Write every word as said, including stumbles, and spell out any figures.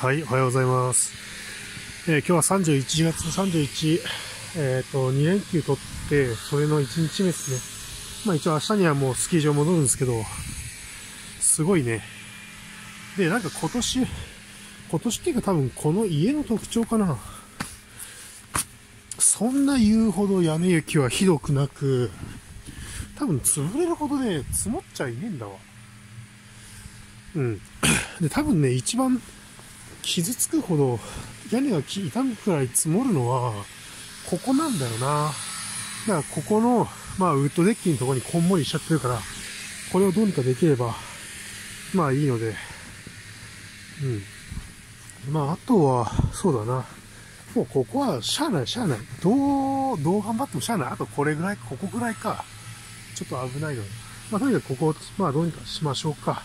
はい、おはようございます。えー、今日はさんじゅういちがつさんじゅういち、えー、とに連休取ってそれのいちにちめですね。まあ一応明日にはもうスキー場戻るんですけど、すごいね。でなんか今年今年っていうか多分この家の特徴かな。そんな言うほど屋根雪はひどくなく、多分潰れるほどね、積もっちゃいねえんだわ。うん。で、多分ね、一番傷つくほど屋根が傷むくらい積もるのは、ここなんだよな。だからここの、まあウッドデッキのところにこんもりしちゃってるから、これをどうにかできれば、まあいいので。うん。まああとは、そうだな。もうここはしゃあない、しゃあない。どう、どう頑張ってもしゃあない。あとこれぐらい、ここぐらいか。ちょっと危ないので。まあとにかくここを、まあどうにかしましょうか。